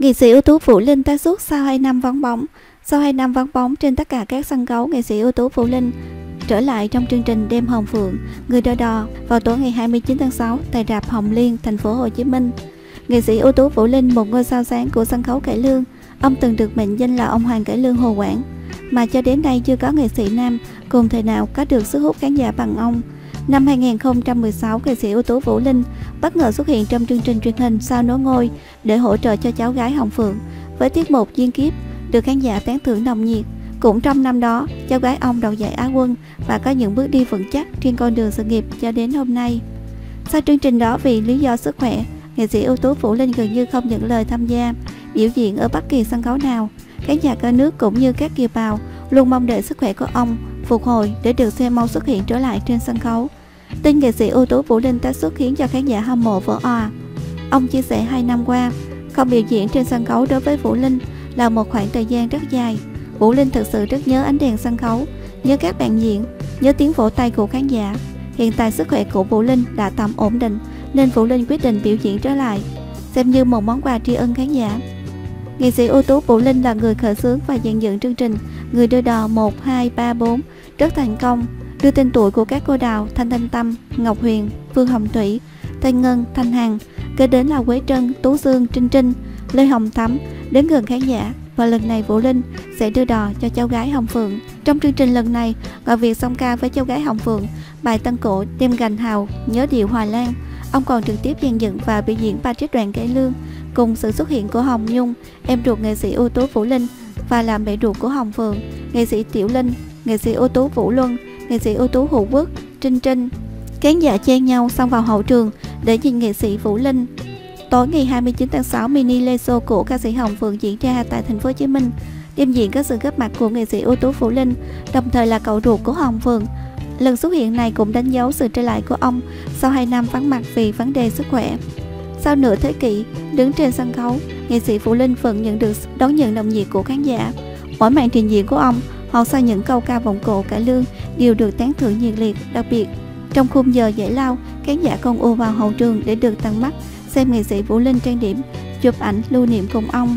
Nghệ sĩ ưu tú Vũ Linh tái xuất sau 2 năm vắng bóng. Sau 2 năm vắng bóng trên tất cả các sân khấu, nghệ sĩ ưu tú Vũ Linh trở lại trong chương trình Đêm Hồng Phượng, Người Đò Đò vào tối ngày 29 tháng 6 tại rạp Hồng Liên, thành phố Hồ Chí Minh. Nghệ sĩ ưu tú Vũ Linh, một ngôi sao sáng của sân khấu cải lương, ông từng được mệnh danh là ông hoàng cải lương Hồ Quảng, mà cho đến nay chưa có nghệ sĩ nam cùng thời nào có được sức hút khán giả bằng ông. Năm 2016, nghệ sĩ ưu tú Vũ Linh bất ngờ xuất hiện trong chương trình truyền hình Sao Nối Ngôi để hỗ trợ cho cháu gái Hồng Phượng với tiết mục Duyên Kiếp, được khán giả tán thưởng nồng nhiệt. Cũng trong năm đó, cháu gái ông đoạt giải Á quân và có những bước đi vững chắc trên con đường sự nghiệp cho đến hôm nay. Sau chương trình đó, vì lý do sức khỏe, nghệ sĩ ưu tú Vũ Linh gần như không nhận lời tham gia biểu diễn ở bất kỳ sân khấu nào. Khán giả cả nước cũng như các kiều bào luôn mong đợi sức khỏe của ông phục hồi để được xem mau xuất hiện trở lại trên sân khấu. Tin nghệ sĩ ưu tú Vũ Linh tái xuất khiến cho khán giả hâm mộ vỡ òa. Ông chia sẻ 2 năm qua không biểu diễn trên sân khấu đối với Vũ Linh là một khoảng thời gian rất dài. Vũ Linh thực sự rất nhớ ánh đèn sân khấu, nhớ các bạn diễn, nhớ tiếng vỗ tay của khán giả. Hiện tại sức khỏe của Vũ Linh đã tạm ổn định nên Vũ Linh quyết định biểu diễn trở lại, xem như một món quà tri ân khán giả. Nghệ sĩ ưu tú Vũ Linh là người khởi xướng và dàn dựng chương trình Người Đưa Đò 1, 2, 3, 4 rất thành công, đưa tên tuổi của các cô đào Thanh Thanh Tâm, Ngọc Huyền, Phương Hồng Thủy, Thanh Ngân, Thanh Hằng, kế đến là Quế Trân, Tú Dương, Trinh Trinh, Lê Hồng Thắm đến gần khán giả. Và lần này Vũ Linh sẽ đưa đò cho cháu gái Hồng Phượng. Trong chương trình lần này, ngoài việc song ca với cháu gái Hồng Phượng bài tân cổ Đêm Gành Hào, Nhớ Điệu Hòa Lan, ông còn trực tiếp dàn dựng và biểu diễn 3 trích đoạn cải lương cùng sự xuất hiện của Hồng Nhung, em ruột nghệ sĩ ưu tú Vũ Linh và là mẹ ruột của Hồng Phượng, nghệ sĩ Tiểu Linh, nghệ sĩ ưu tú Vũ Luân, nghệ sĩ ưu tú Hữu Quốc, Trinh Trinh. Khán giả chen nhau xông vào hậu trường để nhìn nghệ sĩ Vũ Linh. Tối ngày 29 tháng 6, mini live show của ca sĩ Hồng Phượng diễn ra tại thành phố Hồ Chí Minh. Đêm diễn có sự góp mặt của nghệ sĩ ưu tú Vũ Linh, đồng thời là cậu ruột của Hồng Phượng. Lần xuất hiện này cũng đánh dấu sự trở lại của ông sau 2 năm vắng mặt vì vấn đề sức khỏe. Sau nửa thế kỷ đứng trên sân khấu, nghệ sĩ Vũ Linh vẫn đón nhận nồng nhiệt của khán giả. Mỗi màn trình diễn của ông, hoặc sau những câu ca vọng cổ cải lương đều được tán thưởng nhiệt liệt. Đặc biệt trong khung giờ giải lao, khán giả còn ùa vào hậu trường để được tận mắt xem nghệ sĩ Vũ Linh trang điểm, chụp ảnh lưu niệm cùng ông.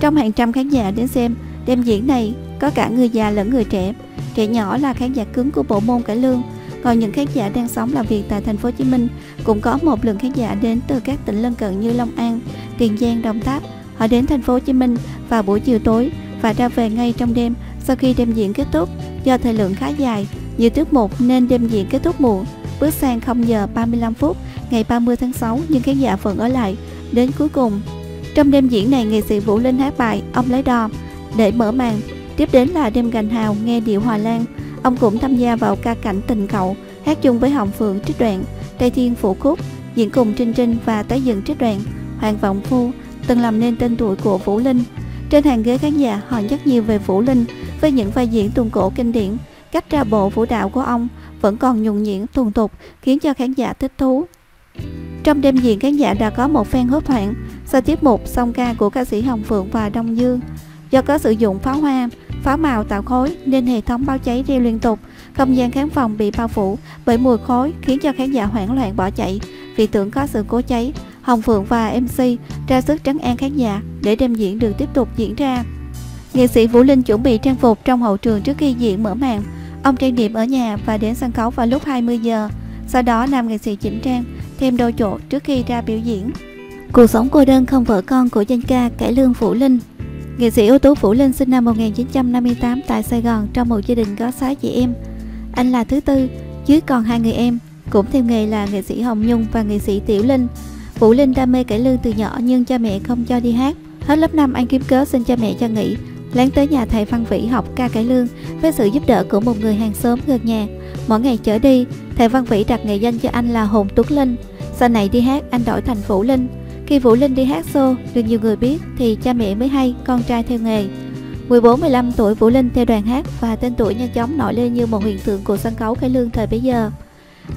Trong hàng trăm khán giả đến xem đêm diễn này có cả người già lẫn người trẻ. Trẻ nhỏ là khán giả cứng của bộ môn cải lương, còn những khán giả đang sống làm việc tại thành phố Hồ Chí Minh cũng có một lượng khán giả đến từ các tỉnh lân cận như Long An, Tiền Giang, Đồng Tháp. Họ đến thành phố Hồ Chí Minh vào buổi chiều tối và ra về ngay trong đêm sau khi đêm diễn kết thúc. Do thời lượng khá dài, nhiều tiết mục nên đêm diễn kết thúc muộn. Bước sang 0 giờ 35 phút ngày 30 tháng 6 nhưng khán giả vẫn ở lại đến cuối cùng. Trong đêm diễn này, nghệ sĩ Vũ Linh hát bài Ông Lái Đò để mở màn. Tiếp đến là Đêm Gành Hào, Nghe Điệu Hòa Lan. Ông cũng tham gia vào ca cảnh Tình Cậu, hát chung với Hồng Phượng trích đoạn Tây Thiên Phủ Khúc, diễn cùng Trinh Trinh và tái dựng trích đoạn Hoàng Vọng Phu từng làm nên tên tuổi của Vũ Linh. Trên hàng ghế khán giả, họ nhắc nhiều về Vũ Linh với những vai diễn tuồng cổ kinh điển. Cách ra bộ vũ đạo của ông vẫn còn nhuần nhuyễn thuần thục khiến cho khán giả thích thú. Trong đêm diễn, khán giả đã có một phen hốt hoảng sau tiết mục song ca của ca sĩ Hồng Phượng và Đông Dương. Do có sử dụng pháo hoa, pháo màu tạo khói nên hệ thống báo cháy reo liên tục, không gian khán phòng bị bao phủ bởi mùi khói khiến cho khán giả hoảng loạn bỏ chạy vì tưởng có sự cố cháy. Hồng Phượng và MC ra sức trấn an khán giả để đêm diễn được tiếp tục diễn ra. Nghệ sĩ Vũ Linh chuẩn bị trang phục trong hậu trường trước khi diễn mở màn. Ông trang điểm ở nhà và đến sân khấu vào lúc 20 giờ. Sau đó nam nghệ sĩ chỉnh trang, thêm đôi chỗ trước khi ra biểu diễn. Cuộc sống cô đơn không vợ con của danh ca cải lương Vũ Linh. Nghệ sĩ ưu tú Vũ Linh sinh năm 1958 tại Sài Gòn trong một gia đình có 6 chị em. Anh là thứ tư, dưới còn 2 người em, cũng theo nghề là nghệ sĩ Hồng Nhung và nghệ sĩ Tiểu Linh. Vũ Linh đam mê cải lương từ nhỏ nhưng cha mẹ không cho đi hát. Hết lớp 5, anh kiếm cớ xin cha mẹ cho nghỉ, lén tới nhà thầy Văn Vĩ học ca cải lương với sự giúp đỡ của một người hàng xóm gần nhà. Mỗi ngày trở đi, thầy Văn Vĩ đặt nghệ danh cho anh là Hồn Tuấn Linh. Sau này đi hát, anh đổi thành Vũ Linh. Khi Vũ Linh đi hát show được nhiều người biết thì cha mẹ mới hay con trai theo nghề. 14-15 tuổi, Vũ Linh theo đoàn hát và tên tuổi nhanh chóng nổi lên như một hiện tượng của sân khấu cải lương thời bấy giờ.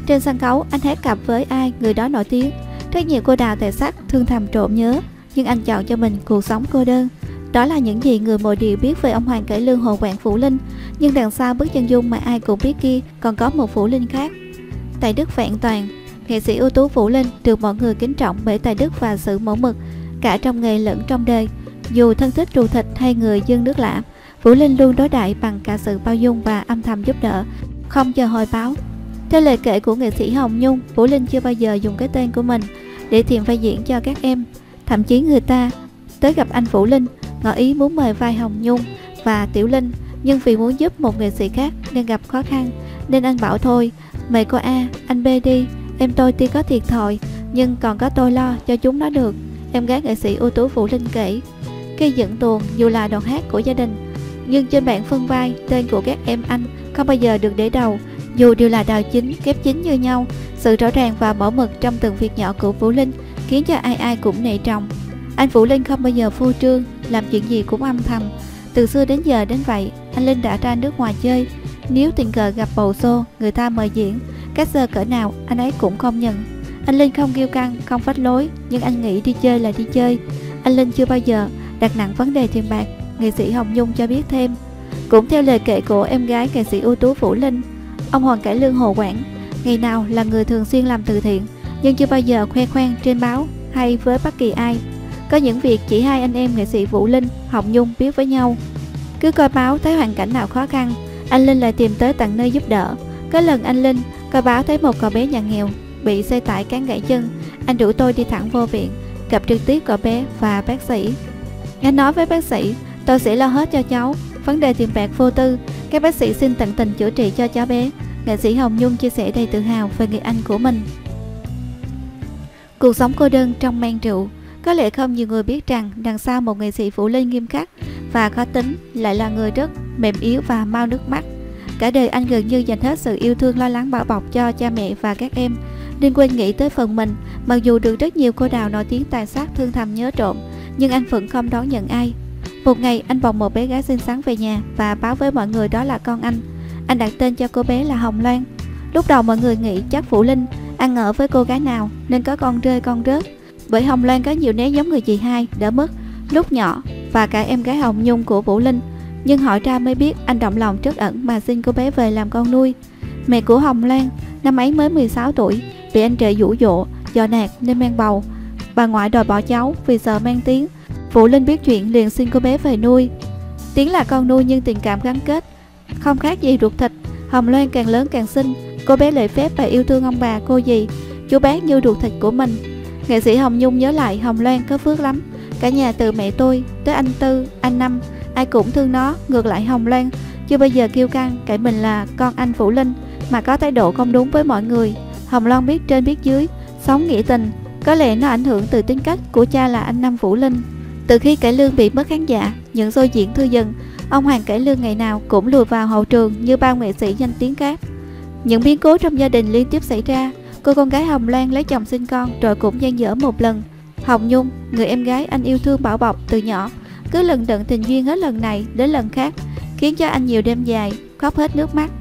Trên sân khấu, anh hát cặp với ai người đó nổi tiếng. Rất nhiều cô đào tài sắc thương thầm trộm nhớ, nhưng anh chọn cho mình cuộc sống cô đơn. Đó là những gì người mọi điều biết về ông hoàng cải lương Hồ Quảng Vũ Linh. Nhưng đằng sau bức chân dung mà ai cũng biết kia còn có một Vũ Linh khác. Tài đức vẹn toàn, nghệ sĩ ưu tú Vũ Linh được mọi người kính trọng bởi tài đức và sự mẫu mực. cả trong nghề lẫn trong đời. Dù thân thích trù thịt hay người dân nước lạ, Vũ Linh luôn đối đãi bằng cả sự bao dung và âm thầm giúp đỡ, không chờ hồi báo. Theo lời kể của nghệ sĩ Hồng Nhung, Vũ Linh chưa bao giờ dùng cái tên của mình để tìm vai diễn cho các em. Thậm chí người ta tới gặp anh Vũ Linh, ngỏ ý muốn mời vai Hồng Nhung và Tiểu Linh, nhưng vì muốn giúp một nghệ sĩ khác nên gặp khó khăn, nên anh bảo thôi, mời cô A, anh B đi, em tôi tuy có thiệt thòi, nhưng còn có tôi lo cho chúng nó được. Em gái nghệ sĩ ưu tú Vũ Linh kể, khi dẫn tuồng dù là đoàn hát của gia đình, nhưng trên bảng phân vai, tên của các em anh không bao giờ được để đầu. Dù đều là đào chính, kép chính như nhau, sự rõ ràng và bảo mật trong từng việc nhỏ của Vũ Linh khiến cho ai ai cũng nể trọng. Anh Vũ Linh không bao giờ phô trương, làm chuyện gì cũng âm thầm. Từ xưa đến giờ đến vậy, anh Linh đã ra nước ngoài chơi. Nếu tình cờ gặp bầu xô, người ta mời diễn, các giờ cỡ nào, anh ấy cũng không nhận. Anh Linh không kiêu căng, không phách lối, nhưng anh nghĩ đi chơi là đi chơi. Anh Linh chưa bao giờ đặt nặng vấn đề tiền bạc, nghệ sĩ Hồng Nhung cho biết thêm. Cũng theo lời kể của em gái nghệ sĩ ưu tú Vũ Linh, ông Hoàng Cải Lương Hồ Quảng ngày nào là người thường xuyên làm từ thiện, nhưng chưa bao giờ khoe khoang trên báo hay với bất kỳ ai. Có những việc chỉ hai anh em nghệ sĩ Vũ Linh, Hồng Nhung biết với nhau. Cứ coi báo thấy hoàn cảnh nào khó khăn, anh Linh lại tìm tới tận nơi giúp đỡ. Có lần anh Linh coi báo thấy một cậu bé nhà nghèo bị xe tải cán gãy chân, anh rủ tôi đi thẳng vô viện, gặp trực tiếp cậu bé và bác sĩ. Anh nói với bác sĩ, tôi sẽ lo hết cho cháu, vấn đề tiền bạc vô tư, các bác sĩ xin tận tình chữa trị cho cháu bé. Nghệ sĩ Hồng Nhung chia sẻ đầy tự hào về người anh của mình. Cuộc sống cô đơn trong men rượu. Có lẽ không nhiều người biết rằng đằng sau một nghệ sĩ Vũ Linh nghiêm khắc và khó tính lại là người rất mềm yếu và mau nước mắt. Cả đời anh gần như dành hết sự yêu thương, lo lắng, bảo bọc cho cha mẹ và các em, nên quên nghĩ tới phần mình. Mặc dù được rất nhiều cô đào nổi tiếng tài sắc thương thầm nhớ trộm, nhưng anh vẫn không đón nhận ai. Một ngày anh bồng một bé gái xinh xắn về nhà và báo với mọi người đó là con anh. Anh đặt tên cho cô bé là Hồng Loan. Lúc đầu mọi người nghĩ chắc Vũ Linh ăn ở với cô gái nào nên có con rơi con rớt, bởi Hồng Loan có nhiều nét giống người chị hai đã mất lúc nhỏ và cả em gái Hồng Nhung của Vũ Linh. Nhưng hỏi ra mới biết anh động lòng trắc ẩn mà xin cô bé về làm con nuôi. Mẹ của Hồng Loan năm ấy mới 16 tuổi, bị anh rể dụ dỗ, dò nạt nên mang bầu. Bà ngoại đòi bỏ cháu vì sợ mang tiếng. Vũ Linh biết chuyện liền xin cô bé về nuôi. Tiếng là con nuôi nhưng tình cảm gắn kết không khác gì ruột thịt. Hồng Loan càng lớn càng xinh, cô bé lễ phép và yêu thương ông bà, cô dì, chú bác như ruột thịt của mình. Nghệ sĩ Hồng Nhung nhớ lại, Hồng Loan có phước lắm, cả nhà từ mẹ tôi tới anh Tư, anh Năm ai cũng thương nó. Ngược lại Hồng Loan chưa bao giờ kiêu căng cãi mình là con anh Vũ Linh mà có thái độ không đúng với mọi người. Hồng Loan biết trên biết dưới, sống nghĩa tình. Có lẽ nó ảnh hưởng từ tính cách của cha là anh Năm Vũ Linh. Từ khi Cải Lương bị mất khán giả, những show diễn thưa dần, ông Hoàng Cải Lương ngày nào cũng lùi vào hậu trường như bao nghệ sĩ danh tiếng khác. Những biến cố trong gia đình liên tiếp xảy ra. Cô con gái Hồng Loan lấy chồng sinh con rồi cũng dang dở một lần. Hồng Nhung, người em gái anh yêu thương bảo bọc từ nhỏ, cứ lần đận tình duyên hết lần này đến lần khác, khiến cho anh nhiều đêm dài khóc hết nước mắt.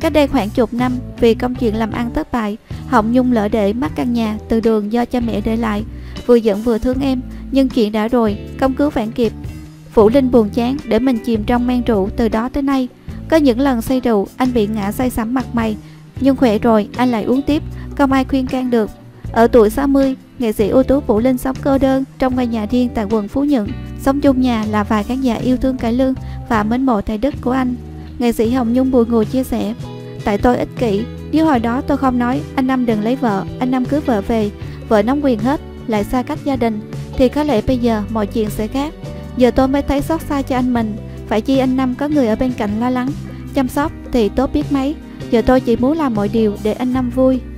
Cách đây khoảng chục năm, vì công chuyện làm ăn thất bại, Hồng Nhung lỡ để mất căn nhà từ đường do cha mẹ để lại. Vừa giận vừa thương em, nhưng chuyện đã rồi, không cứu vãn kịp. Vũ Linh buồn chán để mình chìm trong men rượu từ đó tới nay. Có những lần say rượu, anh bị ngã say sẩm mặt mày, nhưng khỏe rồi anh lại uống tiếp, không ai khuyên can được. Ở tuổi 60, nghệ sĩ ưu tú Vũ Linh sống cô đơn trong ngôi nhà riêng tại quận Phú Nhuận. Sống chung nhà là vài khán giả yêu thương Cải Lương và mến mộ tài đức của anh. Nghệ sĩ Hồng Nhung bùi ngùi chia sẻ, tại tôi ích kỷ, nếu hồi đó tôi không nói anh Năm đừng lấy vợ, anh Năm cưới vợ về, vợ nắm quyền hết, lại xa cách gia đình, thì có lẽ bây giờ mọi chuyện sẽ khác. Giờ tôi mới thấy xót xa cho anh mình, phải chi anh Năm có người ở bên cạnh lo lắng, chăm sóc thì tốt biết mấy. Giờ tôi chỉ muốn làm mọi điều để anh Năm vui.